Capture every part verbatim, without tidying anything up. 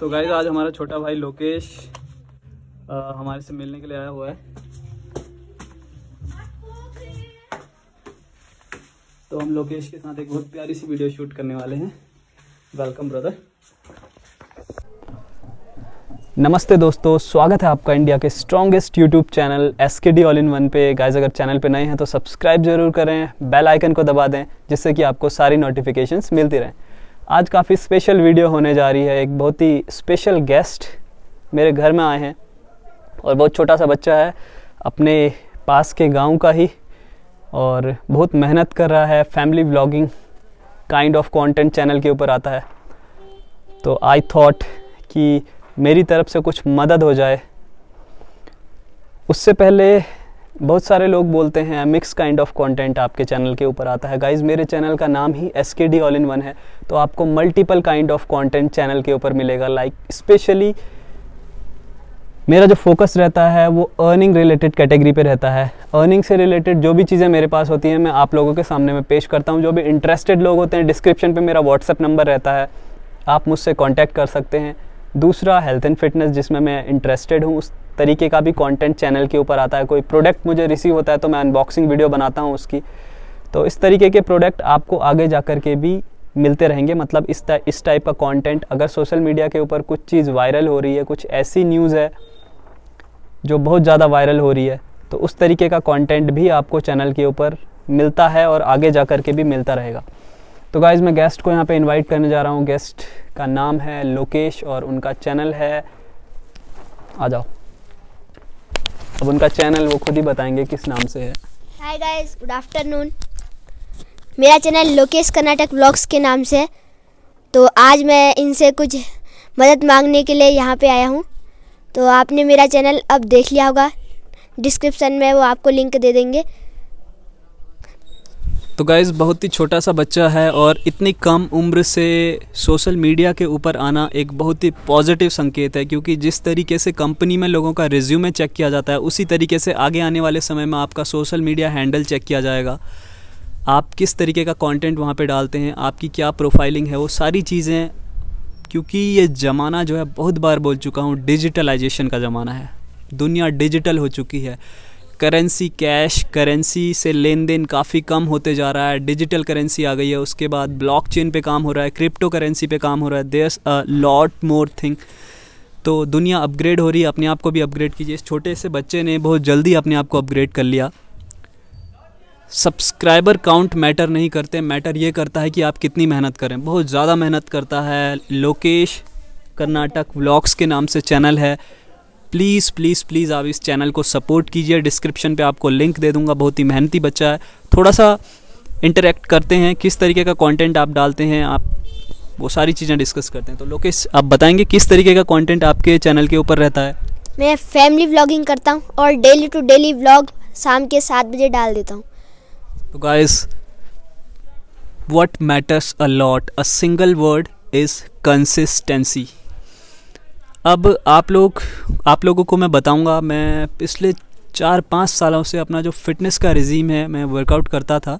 तो गाइस आज हमारा छोटा भाई लोकेश आ, हमारे से मिलने के लिए आया हुआ है। तो हम लोकेश के साथ एक बहुत प्यारी सी वीडियो शूट करने वाले हैं। Welcome brother. नमस्ते दोस्तों, स्वागत है आपका इंडिया के strongest YouTube channel S K D all in one पे। गाइस अगर चैनल पे नए हैं तो सब्सक्राइब जरूर करें, बेल आइकन को दबा दें जिससे कि आपको सारी नोटिफिकेशंस मिलती रहें। आज काफ़ी स्पेशल वीडियो होने जा रही है। एक बहुत ही स्पेशल गेस्ट मेरे घर में आए हैं और बहुत छोटा सा बच्चा है, अपने पास के गाँव का ही, और बहुत मेहनत कर रहा है। Family vlogging kind of content channel के ऊपर आता है। तो आई थॉट कि मेरी तरफ से कुछ मदद हो जाए। उससे पहले बहुत सारे लोग बोलते हैं मिक्स काइंड ऑफ कंटेंट आपके चैनल के ऊपर आता है। गाइस मेरे चैनल का नाम ही S K D all in one है, तो आपको multiple kind of content channel के ऊपर मिलेगा। लाइक स्पेशली मेरा जो फोकस रहता है वो अर्निंग रिलेटेड कैटेगरी पे रहता है। अर्निंग से रिलेटेड जो भी चीज़ें मेरे पास होती हैं मैं आप लोगों के सामने में पेश करता हूँ। जो भी इंटरेस्टेड लोग होते हैं, डिस्क्रिप्शन पे मेरा व्हाट्सएप नंबर रहता है, आप मुझसे कॉन्टैक्ट कर सकते हैं। दूसरा हेल्थ एंड फिटनेस जिसमें मैं इंटरेस्टेड हूँ, उस तरीके का भी कंटेंट चैनल के ऊपर आता है। कोई प्रोडक्ट मुझे रिसीव होता है तो मैं अनबॉक्सिंग वीडियो बनाता हूँ उसकी। तो इस तरीके के प्रोडक्ट आपको आगे जा कर के भी मिलते रहेंगे। मतलब इस ता, इस टाइप का कंटेंट, अगर सोशल मीडिया के ऊपर कुछ चीज़ वायरल हो रही है, कुछ ऐसी न्यूज़ है जो बहुत ज़्यादा वायरल हो रही है, तो उस तरीके का कंटेंट भी आपको चैनल के ऊपर मिलता है और आगे जा कर के भी मिलता रहेगा। तो गाइज़ मैं गेस्ट को यहाँ पे इनवाइट करने जा रहा हूँ। गेस्ट का नाम है लोकेश और उनका चैनल है, आ जाओ। अब उनका चैनल वो खुद ही बताएंगे किस नाम से है। Hi guys, good afternoon. मेरा चैनल लोकेश कर्नाटक व्लॉग्स के नाम से है। तो आज मैं इनसे कुछ मदद मांगने के लिए यहाँ पे आया हूँ। तो आपने मेरा चैनल अब देख लिया होगा, डिस्क्रिप्शन में वो आपको लिंक दे देंगे। तो गाइज़ बहुत ही छोटा सा बच्चा है और इतनी कम उम्र से सोशल मीडिया के ऊपर आना एक बहुत ही पॉजिटिव संकेत है, क्योंकि जिस तरीके से कंपनी में लोगों का रिज्यूमे चेक किया जाता है, उसी तरीके से आगे आने वाले समय में आपका सोशल मीडिया हैंडल चेक किया जाएगा। आप किस तरीके का कंटेंट वहाँ पे डालते हैं, आपकी क्या प्रोफाइलिंग है, वो सारी चीज़ें, क्योंकि ये ज़माना जो है, बहुत बार बोल चुका हूँ, डिजिटलाइजेशन का ज़माना है। दुनिया डिजिटल हो चुकी है। करेंसी, कैश करेंसी से लेन देन काफ़ी कम होते जा रहा है। डिजिटल करेंसी आ गई है, उसके बाद ब्लॉकचेन पे काम हो रहा है, क्रिप्टो करेंसी पे काम हो रहा है। There's a lot more thing. तो दुनिया अपग्रेड हो रही है, अपने आप को भी अपग्रेड कीजिए। इस छोटे से बच्चे ने बहुत जल्दी अपने आप को अपग्रेड कर लिया। सब्सक्राइबर काउंट मैटर नहीं करते, मैटर ये करता है कि आप कितनी मेहनत करें। बहुत ज़्यादा मेहनत करता है। लोकेश कर्नाटक व्लॉग्स के नाम से चैनल है। प्लीज़ प्लीज़ प्लीज़ आप इस चैनल को सपोर्ट कीजिए। डिस्क्रिप्शन पे आपको लिंक दे दूंगा। बहुत ही मेहनती बच्चा है। थोड़ा सा इंटरेक्ट करते हैं, किस तरीके का कंटेंट आप डालते हैं, आप वो सारी चीज़ें डिस्कस करते हैं। तो लोकेश आप बताएंगे किस तरीके का कंटेंट आपके चैनल के ऊपर रहता है। मैं फैमिली व्लॉगिंग करता हूँ और डेली टू डेली व्लॉग शाम के सात बजे डाल देता हूँ। तो guys what matters a lot, a single word is consistency. अब आप लोग आप लोगों को मैं बताऊंगा, मैं पिछले चार पाँच सालों से अपना जो फिटनेस का रिजीम है, मैं वर्कआउट करता था,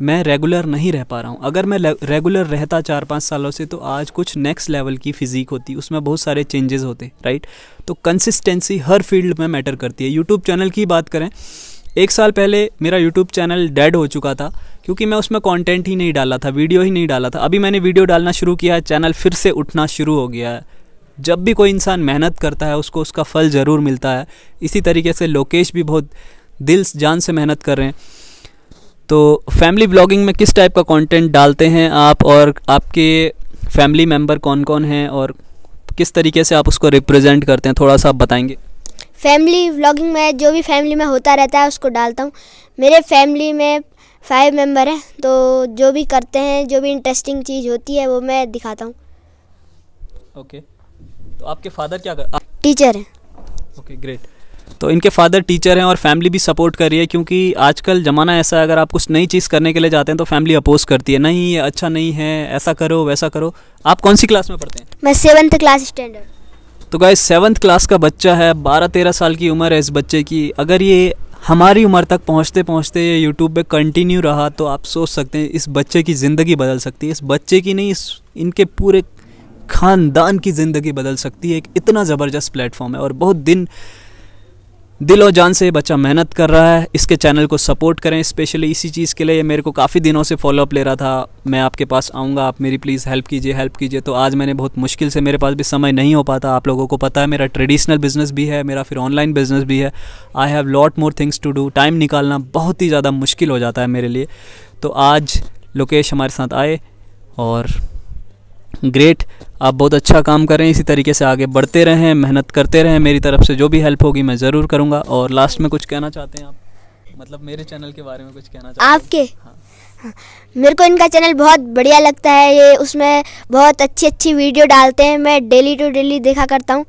मैं रेगुलर नहीं रह पा रहा हूं। अगर मैं रेगुलर रहता चार पाँच सालों से तो आज कुछ नेक्स्ट लेवल की फिज़ीक होती, उसमें बहुत सारे चेंजेस होते, राइट। तो कंसिस्टेंसी हर फील्ड में मैटर करती है। यूट्यूब चैनल की बात करें, एक साल पहले मेरा यूट्यूब चैनल डेड हो चुका था, क्योंकि मैं उसमें कंटेंट ही नहीं डाला था, वीडियो ही नहीं डाला था। अभी मैंने वीडियो डालना शुरू किया है, चैनल फिर से उठना शुरू हो गया है। जब भी कोई इंसान मेहनत करता है उसको उसका फल ज़रूर मिलता है। इसी तरीके से लोकेश भी बहुत दिल जान से मेहनत कर रहे हैं। तो फैमिली ब्लॉगिंग में किस टाइप का कंटेंट डालते हैं आप, और आपके फैमिली मेंबर कौन कौन हैं और किस तरीके से आप उसको रिप्रेजेंट करते हैं, थोड़ा सा आप बताएंगे। फैमिली ब्लॉगिंग में जो भी फैमिली में होता रहता है उसको डालता हूँ। मेरे फैमिली में फाइव मेंबर हैं, तो जो भी करते हैं, जो भी इंटरेस्टिंग चीज़ होती है वो मैं दिखाता हूँ। Okay okay. तो आपके फादर क्या कर, टीचर हैं। Okay great. तो इनके फादर टीचर हैं और फैमिली भी सपोर्ट कर रही है, क्योंकि आजकल ज़माना ऐसा है, अगर आप कुछ नई चीज़ करने के लिए जाते हैं तो फैमिली अपोज करती है, नहीं ये अच्छा नहीं है, ऐसा करो वैसा करो। आप कौन सी क्लास में पढ़ते हैं? मैं सेवन्थ क्लास स्टैंडर्ड। तो गाइस सेवन्थ क्लास का बच्चा है, बारह तेरह साल की उम्र है इस बच्चे की। अगर ये हमारी उम्र तक पहुँचते पहुँचते यूट्यूब पर कंटिन्यू रहा तो आप सोच सकते हैं इस बच्चे की ज़िंदगी बदल सकती है। इस बच्चे की नहीं, इस इनके पूरे खानदान की ज़िंदगी बदल सकती है। एक इतना ज़बरदस्त प्लेटफॉर्म है और बहुत दिन दिल और जान से बच्चा मेहनत कर रहा है। इसके चैनल को सपोर्ट करें स्पेशली इसी चीज़ के लिए। ये मेरे को काफ़ी दिनों से फॉलोअप ले रहा था, मैं आपके पास आऊँगा, आप मेरी प्लीज़ हेल्प कीजिए हेल्प कीजिए। तो आज मैंने बहुत मुश्किल से, मेरे पास भी समय नहीं हो पाता, आप लोगों को पता है मेरा ट्रेडिशनल बिज़नेस भी है, मेरा फिर ऑनलाइन बिज़नेस भी है। I have lot more things to do, time निकालना बहुत ही ज़्यादा मुश्किल हो जाता है मेरे लिए। तो आज लोकेश हमारे साथ आए और ग्रेट, आप बहुत अच्छा काम करें, इसी तरीके से आगे बढ़ते रहें, मेहनत करते रहें। मेरी तरफ से जो भी हेल्प होगी मैं ज़रूर करूँगा। और लास्ट में कुछ कहना चाहते हैं आप, मतलब मेरे चैनल के बारे में कुछ कहना चाहते हैं आपके? हाँ। हाँ। मेरे को इनका चैनल बहुत बढ़िया लगता है, ये उसमें बहुत अच्छी अच्छी वीडियो डालते हैं, मैं डेली टू डेली देखा करता हूँ।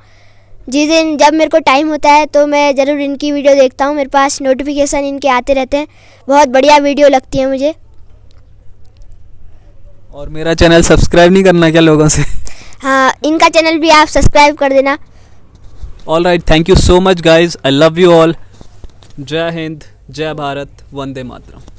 जिस दिन जब मेरे को टाइम होता है तो मैं ज़रूर इनकी वीडियो देखता हूँ, मेरे पास नोटिफिकेशन इनके आते रहते हैं, बहुत बढ़िया वीडियो लगती है मुझे। और मेरा चैनल सब्सक्राइब नहीं करना क्या लोगों से? हाँ, इनका चैनल भी आप सब्सक्राइब कर देना। All right, thank you so much guys, I love you all. जय हिंद, जय भारत, वंदे मातरम।